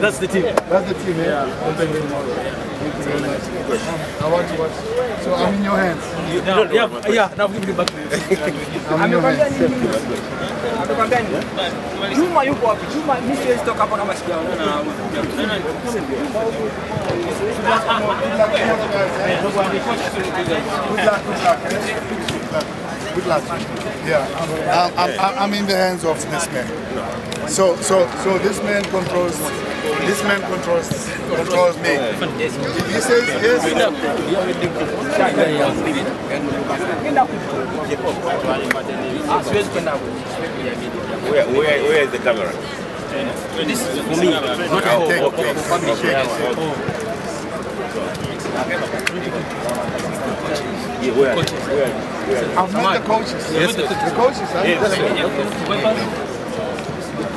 That's the team. That's the team, yeah. I want to watch. So I'm in your hands. Yeah, now give it back to you. I'm in your hands. Juma, you go up. Juma, Mr. Stock up on my scale. Good luck. Yeah, I'm in the hands of this man. So this man controls. This man controls me. If he says yes, where is the camera? This is for me. I've met the coaches. Yes. The coaches.